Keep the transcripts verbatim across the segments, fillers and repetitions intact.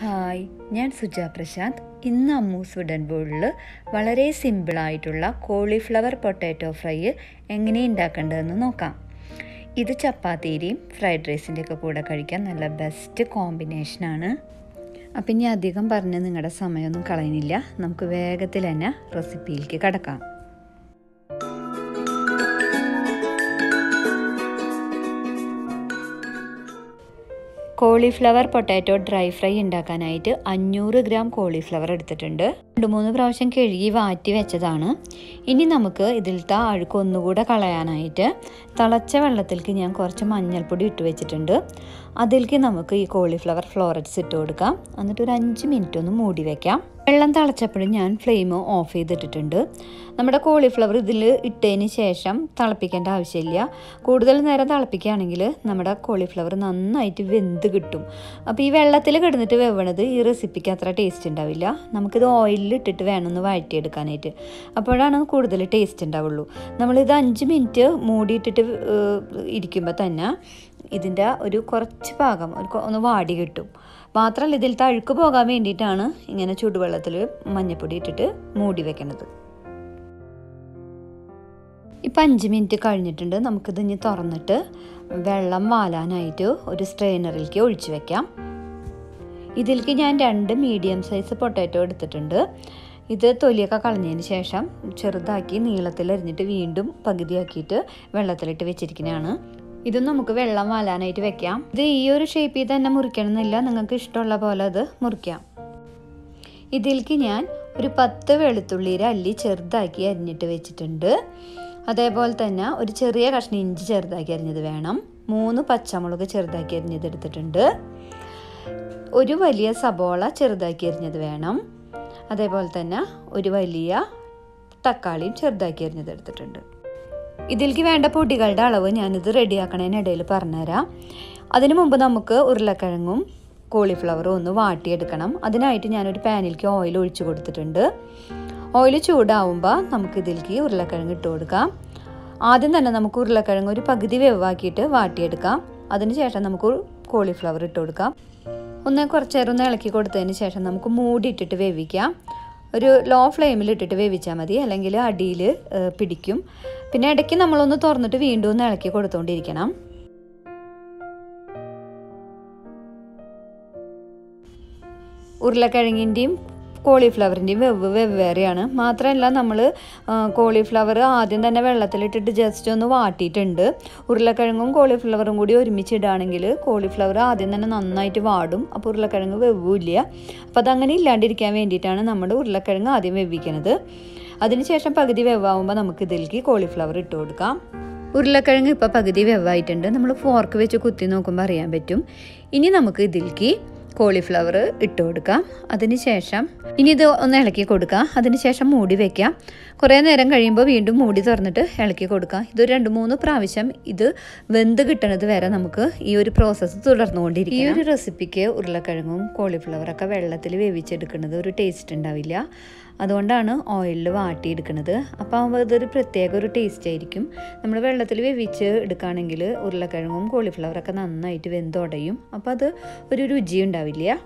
Hi, ഞാൻ സുജ പ്രശാന്ത്. ഇന്ന് അമ്മൂസ് wooden ബോളിൽ വളരെ സിമ്പിളായിട്ടുള്ള കോളിഫ്ലവർ പൊട്ടാറ്റോ ഫ്രൈ എങ്ങനെ ഉണ്ടാക്കേണ്ടതെന്ന് നോക്കാം. ഇത് ചപ്പാത്തിയിലെയും ഫ്രൈഡ് റൈസിൻ്റെ ഒക്കെ കൂടെ കഴിക്കാൻ നല്ല ബെസ്റ്റ് കോമ്പിനേഷനാണ്. അപ്പം ഇനി അധികം പറഞ്ഞ് നിങ്ങളുടെ സമയമൊന്നും കളയുന്നില്ല, നമുക്ക് വേഗത്തിൽ തന്നെ റെസിപ്പിയിലേക്ക് കടക്കാം. കോളിഫ്ലവർ പൊട്ടാറ്റോ ഡ്രൈ ഫ്രൈ ഉണ്ടാക്കാനായിട്ട് അഞ്ഞൂറ് ഗ്രാം കോളിഫ്ലവർ എടുത്തിട്ടുണ്ട്. രണ്ട് മൂന്ന് പ്രാവശ്യം കഴുകി വാറ്റി വെച്ചതാണ്. ഇനി നമുക്ക് ഇതിലത്തെ അഴുക്ക് ഒന്നുകൂടെ കളയാനായിട്ട് തിളച്ച വെള്ളത്തിലേക്ക് ഞാൻ കുറച്ച് മഞ്ഞൾപ്പൊടി ഇട്ട് വെച്ചിട്ടുണ്ട്. അതിലേക്ക് നമുക്ക് ഈ കോളിഫ്ലവർ ഫ്ലോററ്റ്സ് ഇട്ട് കൊടുക്കാം. എന്നിട്ട് ഒരു അഞ്ച് മിനിറ്റ് ഒന്ന് മൂടി വയ്ക്കാം. വെള്ളം തിളച്ചപ്പോഴും ഞാൻ ഫ്ലെയിം ഓഫ് ചെയ്തിട്ടിട്ടുണ്ട്. നമ്മുടെ കോളിഫ്ലവർ ഇതിൽ ഇട്ടതിന് ശേഷം തിളപ്പിക്കേണ്ട ആവശ്യമില്ല. കൂടുതൽ നേരം തിളപ്പിക്കുകയാണെങ്കിൽ നമ്മുടെ കോളിഫ്ലവർ നന്നായിട്ട് വെന്ത് കിട്ടും. അപ്പോൾ ഈ വെള്ളത്തിൽ കിടന്നിട്ട് വെവണത് ഈ റെസിപ്പിക്ക് അത്ര ടേസ്റ്റ് ഉണ്ടാവില്ല. നമുക്കിത് ഓയിലിൽ ഇട്ടിട്ട് വേണമെന്ന് വഴറ്റിയെടുക്കാനായിട്ട്, അപ്പോഴാണ് കൂടുതൽ ടേസ്റ്റ് ഉണ്ടാവുള്ളൂ. നമ്മളിത് അഞ്ച് മിനിറ്റ് മൂടിയിട്ടിട്ട് ഇരിക്കുമ്പോൾ തന്നെ ഇതിൻ്റെ ഒരു കുറച്ച് ഭാഗം ഒരു ഒന്ന് വാടി കിട്ടും. മാത്രമല്ല, ഇതിലത്തെ അഴുക്ക് പോകാൻ വേണ്ടിയിട്ടാണ് ഇങ്ങനെ ചൂടുവെള്ളത്തിൽ മഞ്ഞൾപ്പൊടി ഇട്ടിട്ട് മൂടി വെക്കണത്. ഇപ്പം അഞ്ച് മിനിറ്റ് കഴിഞ്ഞിട്ടുണ്ട്. നമുക്കിത് ഇനി തുറന്നിട്ട് വെള്ളം വാലാനായിട്ട് ഒരു സ്ട്രെയിനറിലേക്ക് ഒഴിച്ചു വെക്കാം. ഇതിലേക്ക് ഞാൻ രണ്ട് മീഡിയം സൈസ് പൊട്ടാറ്റോ എടുത്തിട്ടുണ്ട്. ഇത് തൊലിയൊക്കെ കളഞ്ഞതിന് ശേഷം ചെറുതാക്കി നീളത്തിലരിഞ്ഞിട്ട് വീണ്ടും പകുതിയാക്കിയിട്ട് വെള്ളത്തിലിട്ട് വെച്ചിരിക്കുന്നതാണ്. ഇതും നമുക്ക് വെള്ളം വാലാനായിട്ട് വെക്കാം. ഇത് ഈ ഒരു ഷേപ്പിൽ തന്നെ മുറിക്കണമെന്നില്ല, നിങ്ങൾക്ക് ഇഷ്ടമുള്ള പോലെ അത് മുറിക്കാം. ഇതിലേക്ക് ഞാൻ ഒരു പത്ത് വെളുത്തുള്ളിയുടെ അല്ലി ചെറുതാക്കി അരിഞ്ഞിട്ട് വെച്ചിട്ടുണ്ട്. അതേപോലെ തന്നെ ഒരു ചെറിയ കഷ്ണം ഇഞ്ചി ചെറുതാക്കി അരിഞ്ഞത് വേണം. മൂന്ന് പച്ചമുളക് ചെറുതാക്കി അരിഞ്ഞത് എടുത്തിട്ടുണ്ട്. ഒരു വലിയ സബോള ചെറുതാക്കി അരിഞ്ഞത് വേണം. അതേപോലെ തന്നെ ഒരു വലിയ തക്കാളിയും ചെറുതാക്കി അരിഞ്ഞത് എടുത്തിട്ടുണ്ട്. ഇതിലേക്ക് വേണ്ട പൊടികളുടെ അളവ് ഞാനിത് റെഡിയാക്കണതിനിടയിൽ പറഞ്ഞുതരാം. അതിനു മുമ്പ് നമുക്ക് ഉരുളക്കിഴങ്ങും കോളിഫ്ലവറും ഒന്ന് വാട്ടിയെടുക്കണം. അതിനായിട്ട് ഞാനൊരു പാനിലേക്ക് ഓയിൽ ഒഴിച്ചു കൊടുത്തിട്ടുണ്ട്. ഓയിൽ ചൂടാവുമ്പോൾ നമുക്കിതിലേക്ക് ഉരുളക്കിഴങ്ങ് ഇട്ട് കൊടുക്കാം. ആദ്യം തന്നെ നമുക്ക് ഉരുളക്കിഴങ്ങ് ഒരു പകുതി വേവാക്കിയിട്ട് വാട്ടിയെടുക്കാം. അതിനുശേഷം നമുക്ക് കോളിഫ്ലവർ ഇട്ട് കൊടുക്കാം. ഒന്ന് കുറച്ച് നേരം ഒന്ന് ഇളക്കി കൊടുത്തതിന് ശേഷം നമുക്ക് മൂടിയിട്ടിട്ട് വേവിക്കാം. ഒരു ലോ ഫ്ലെയിമിലിട്ടിട്ട് വേവിച്ചാൽ മതി, അല്ലെങ്കിൽ അടിയിൽ പിടിക്കും. പിന്നെ ഇടയ്ക്ക് നമ്മളൊന്ന് തുറന്നിട്ട് വീണ്ടും ഒന്ന് ഇളക്കി കൊടുത്തുകൊണ്ടിരിക്കണം. ഉരുളക്കിഴങ്ങിൻ്റെയും കോളിഫ്ലവറിൻ്റെയും വെവ് വെവ്വേറെയാണ്. മാത്രമല്ല, നമ്മൾ കോളിഫ്ലവർ ആദ്യം തന്നെ വെള്ളത്തിലിട്ടിട്ട് ജസ്റ്റ് ഒന്ന് വാട്ടിയിട്ടുണ്ട്. ഉരുളക്കിഴങ്ങും കോളിഫ്ലവറും കൂടി ഒരുമിച്ചിടുകയാണെങ്കിൽ കോളിഫ്ലവർ ആദ്യം തന്നെ നന്നായിട്ട് വാടും, അപ്പോൾ ഉരുളക്കിഴങ്ങ് വെവില്ല. അപ്പോൾ അതങ്ങനെ ഇല്ലാണ്ടിരിക്കാൻ വേണ്ടിയിട്ടാണ് നമ്മൾ ഉരുളക്കിഴങ്ങ് ആദ്യം വെവിക്കുന്നത്. അതിനുശേഷം പകുതി വെവാകുമ്പോൾ നമുക്ക് ഇതിലേക്ക് കോളിഫ്ലവർ ഇട്ട് കൊടുക്കാം. ഉരുളക്കിഴങ്ങ് ഇപ്പോൾ പകുതി വെവായിട്ടുണ്ട്. നമ്മൾ ഫോർക്ക് വെച്ച് കുത്തി നോക്കുമ്പോൾ അറിയാൻ പറ്റും. ഇനി നമുക്ക് ഇതിലേക്ക് കോളിഫ്ലവർ ഇട്ട് കൊടുക്കാം. അതിനുശേഷം ഇനി ഇത് ഒന്ന് ഇളക്കി കൊടുക്കാം. അതിനുശേഷം മൂടി വെക്കാം. കുറേ നേരം കഴിയുമ്പോൾ വീണ്ടും മൂടി തുറന്നിട്ട് ഇളക്കി കൊടുക്കാം. ഇതൊരു രണ്ട് മൂന്ന് പ്രാവശ്യം ഇത് വെന്ത് കിട്ടണത് വരെ നമുക്ക് ഈ ഒരു പ്രോസസ്സ് തുടർന്നുകൊണ്ടിരിക്കും. ഈ ഒരു റെസിപ്പിക്ക് ഉരുളക്കിഴങ്ങും കോളിഫ്ലവറൊക്കെ വെള്ളത്തിൽ വേവിച്ചെടുക്കുന്നത് ഒരു ടേസ്റ്റ് ഉണ്ടാവില്ല. അതുകൊണ്ടാണ് ഓയിലിൽ വാട്ടിയെടുക്കുന്നത്. അപ്പോൾ അതൊരു പ്രത്യേക ഒരു ടേസ്റ്റ് ആയിരിക്കും. നമ്മൾ വെള്ളത്തിൽ വേവിച്ച് എടുക്കുകയാണെങ്കിൽ ഉരുളക്കിഴങ്ങും കോളിഫ്ലവറൊക്കെ നന്നായിട്ട് വെന്തുടയും. അപ്പോൾ അത് ഒരു രുചി ഉണ്ടാവില്ല.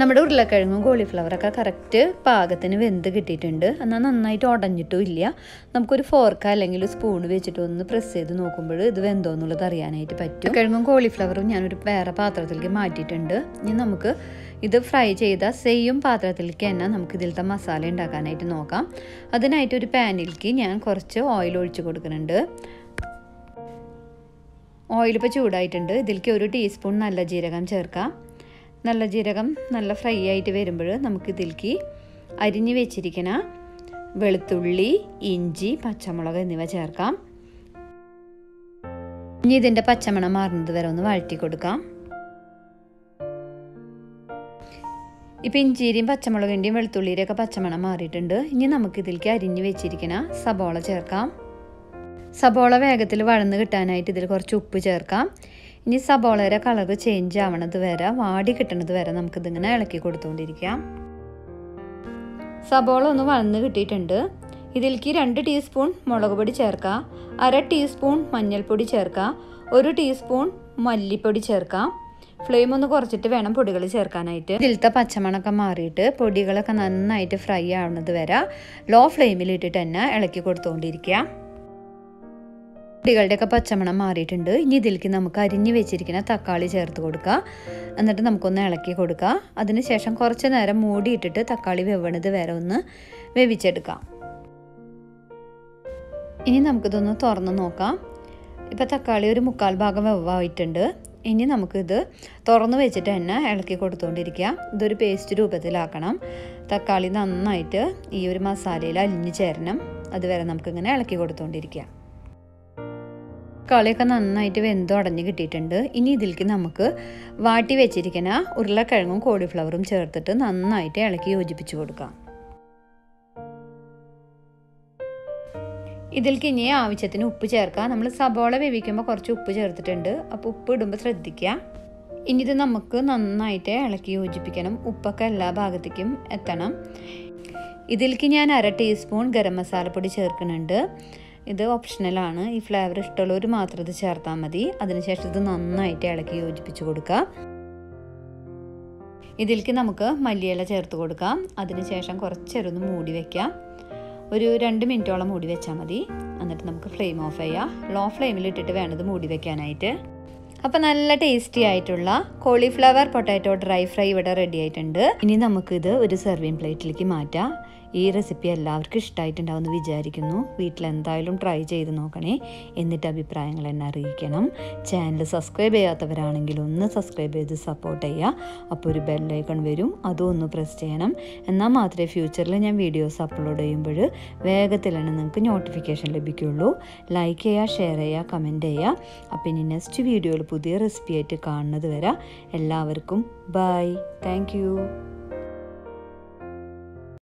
നമ്മുടെ ഉരുളക്കിഴങ്ങും കോളിഫ്ലവറൊക്കെ കറക്റ്റ് പാകത്തിന് വെന്ത് കിട്ടിയിട്ടുണ്ട്. എന്നാൽ നന്നായിട്ട് ഉടഞ്ഞിട്ടും ഇല്ല. നമുക്കൊരു ഫോർക്ക് അല്ലെങ്കിൽ സ്പൂൺ വെച്ചിട്ട് ഒന്ന് പ്രസ് ചെയ്ത് നോക്കുമ്പോൾ ഇത് വെന്തോ എന്നുള്ളത് അറിയാനായിട്ട് പറ്റും. കിഴങ്ങും കോളിഫ്ലവറും ഞാനൊരു വേറെ പാത്രത്തിലേക്ക് മാറ്റിയിട്ടുണ്ട്. ഇനി നമുക്ക് ഇത് ഫ്രൈ ചെയ്ത സെയിം പാത്രത്തിലേക്ക് തന്നെ നമുക്ക് ഇതിലത്തെ മസാല ഉണ്ടാക്കാനായിട്ട് നോക്കാം. അതിനായിട്ട് ഒരു പാനിലേക്ക് ഞാൻ കുറച്ച് ഓയിൽ ഒഴിച്ച് കൊടുക്കുന്നുണ്ട്. ഓയിലിപ്പോൾ ചൂടായിട്ടുണ്ട്. ഇതിലേക്ക് ഒരു ടീസ്പൂൺ നല്ല ജീരകം ചേർക്കാം. നല്ല ജീരകം നല്ല ഫ്രൈ ആയിട്ട് വരുമ്പോൾ നമുക്കിതിലേക്ക് അരിഞ്ഞു വെച്ചിരിക്കുന്ന വെളുത്തുള്ളി, ഇഞ്ചി, പച്ചമുളക് എന്നിവ ചേർക്കാം. ഇനി ഇതിൻ്റെ പച്ചമണം മാറുന്നത് വരെ ഒന്ന് വഴറ്റി കൊടുക്കാം. ഇപ്പം ഇഞ്ചിയുടെയും പച്ചമുളകിൻ്റെയും വെളുത്തുള്ളിയുടെയൊക്കെ പച്ചമണം മാറിയിട്ടുണ്ട്. ഇനി നമുക്കിതിലേക്ക് അരിഞ്ഞു വെച്ചിരിക്കുന്ന സബോള ചേർക്കാം. സബോള വേഗത്തിൽ വഴന്ന് കിട്ടാനായിട്ട് ഇതിൽ കുറച്ച് ഉപ്പ് ചേർക്കാം. ഇനി സബോളയുടെ കളർ ചേഞ്ച് ആവണത് വരെ, വാടി കിട്ടണത് വരെ നമുക്കിതിങ്ങനെ ഇളക്കി കൊടുത്തുകൊണ്ടിരിക്കാം. സബോള ഒന്ന് വഴന്ന് കിട്ടിയിട്ടുണ്ട്. ഇതിലേക്ക് രണ്ട് ടീസ്പൂൺ മുളക് പൊടി ചേർക്കാം, അര ടീസ്പൂൺ മഞ്ഞൾപ്പൊടി ചേർക്കാം, ഒരു ടീസ്പൂൺ മല്ലിപ്പൊടി ചേർക്കാം, ഫ്ലെയിം ഒന്ന് കുറച്ചിട്ട് വേണം പൊടികൾ ചേർക്കാനായിട്ട്. ഇതിലത്തെ പച്ചമണൊക്കെ മാറിയിട്ട് പൊടികളൊക്കെ നന്നായിട്ട് ഫ്രൈ ആവുന്നത് വരെ ലോ ഫ്ലെയിമിലിട്ടിട്ട് തന്നെ ഇളക്കി കൊടുത്തുകൊണ്ടിരിക്കുക. പൊടികളുടെയൊക്കെ പച്ചമണം മാറിയിട്ടുണ്ട്. ഇനി ഇതിലേക്ക് നമുക്ക് അരിഞ്ഞു വെച്ചിരിക്കുന്ന തക്കാളി ചേർത്ത് കൊടുക്കുക. എന്നിട്ട് നമുക്കൊന്ന് ഇളക്കി കൊടുക്കുക. അതിനുശേഷം കുറച്ച് നേരം മൂടിയിട്ടിട്ട് തക്കാളി വെവണത് വരെ ഒന്ന് വേവിച്ചെടുക്കാം. ഇനി നമുക്കിതൊന്ന് തുറന്ന് നോക്കാം. ഇപ്പോൾ തക്കാളി ഒരു മുക്കാൽ ഭാഗം വെവ്വായിട്ടുണ്ട്. ഇനി നമുക്കിത് തുറന്ന് വെച്ചിട്ട് തന്നെ ഇളക്കി കൊടുത്തുകൊണ്ടിരിക്കുക. ഇതൊരു പേസ്റ്റ് രൂപത്തിലാക്കണം. തക്കാളി നന്നായിട്ട് ഈ ഒരു മസാലയിൽ അലിഞ്ഞു ചേരണം. അതുവരെ നമുക്കിങ്ങനെ ഇളക്കി കൊടുത്തുകൊണ്ടിരിക്കുക. തക്കാളിയൊക്കെ നന്നായിട്ട് വെന്തുടഞ്ഞ് കിട്ടിയിട്ടുണ്ട്. ഇനി ഇതിലേക്ക് നമുക്ക് വാട്ടി വെച്ചിരിക്കുന്ന ഉരുളക്കിഴങ്ങും കോളിഫ്ലവറും ചേർത്തിട്ട് നന്നായിട്ട് ഇളക്കി യോജിപ്പിച്ച് കൊടുക്കാം. ഇതിലേക്ക് ഇനി ആവശ്യത്തിന് ഉപ്പ് ചേർക്കാം. നമ്മൾ സബോള വേവിക്കുമ്പോൾ കുറച്ച് ഉപ്പ് ചേർത്തിട്ടുണ്ട്, അപ്പോൾ ഉപ്പ് ഇടുമ്പോൾ ശ്രദ്ധിക്കുക. ഇനി ഇത് നമുക്ക് നന്നായിട്ട് ഇളക്കി യോജിപ്പിക്കണം. ഉപ്പൊക്കെ എല്ലാ ഭാഗത്തേക്കും എത്തണം. ഇതിലേക്ക് ഞാൻ അര ടീസ്പൂൺ ഗരം മസാലപ്പൊടി ചേർക്കുന്നുണ്ട്. ഇത് ഓപ്ഷണലാണ്. ഈ ഫ്ലേവർ ഇഷ്ടമുള്ളവർ മാത്രം ഇത് ചേർത്താൽ മതി. അതിനുശേഷം ഇത് നന്നായിട്ട് ഇളക്കി യോജിപ്പിച്ച് കൊടുക്കുക. ഇതിലേക്ക് നമുക്ക് മല്ലിയില ചേർത്ത് കൊടുക്കാം. അതിനുശേഷം കുറച്ചേരൊന്ന് മൂടി വയ്ക്കാം. ഒരു രണ്ട് മിനിറ്റോളം മൂടി വെച്ചാൽ മതി. എന്നിട്ട് നമുക്ക് ഫ്ലെയിം ഓഫ് ചെയ്യാം. ലോ ഫ്ലെയിമിലിട്ടിട്ട് വേണത് മൂടി വെക്കാനായിട്ട്. അപ്പോൾ നല്ല ടേസ്റ്റി ആയിട്ടുള്ള കോളിഫ്ലവർ പൊട്ടാറ്റോ ഡ്രൈ ഫ്രൈ ഇവിടെ റെഡി ആയിട്ടുണ്ട്. ഇനി നമുക്കിത് ഒരു സെർവിങ് പ്ലേറ്റിലേക്ക് മാറ്റാം. ഈ റെസിപ്പി എല്ലാവർക്കും ഇഷ്ടമായിട്ടുണ്ടാവുമെന്ന് വിചാരിക്കുന്നു. വീട്ടിലെന്തായാലും ട്രൈ ചെയ്ത് നോക്കണേ. എന്നിട്ട് അഭിപ്രായങ്ങൾ എന്നെ അറിയിക്കണം. ചാനൽ സബ്സ്ക്രൈബ് ചെയ്യാത്തവരാണെങ്കിൽ ഒന്ന് സബ്സ്ക്രൈബ് ചെയ്ത് സപ്പോർട്ട് ചെയ്യുക. അപ്പോൾ ഒരു ബെല്ലൈക്കൺ വരും, അതും ഒന്ന് പ്രസ് ചെയ്യണം. എന്നാൽ മാത്രമേ ഫ്യൂച്ചറിൽ ഞാൻ വീഡിയോസ് അപ്ലോഡ് ചെയ്യുമ്പോൾ വേഗത്തിലാണ് നിങ്ങൾക്ക് നോട്ടിഫിക്കേഷൻ ലഭിക്കുകയുള്ളൂ. ലൈക്ക് ചെയ്യുക, ഷെയർ ചെയ്യുക, കമൻറ്റ് ചെയ്യുക. അപ്പോൾ ഇനി നെക്സ്റ്റ് വീഡിയോയിൽ പുതിയ റെസിപ്പി ആയിട്ട് കാണുന്നത് വരെ എല്ലാവർക്കും ബൈ. Thank you.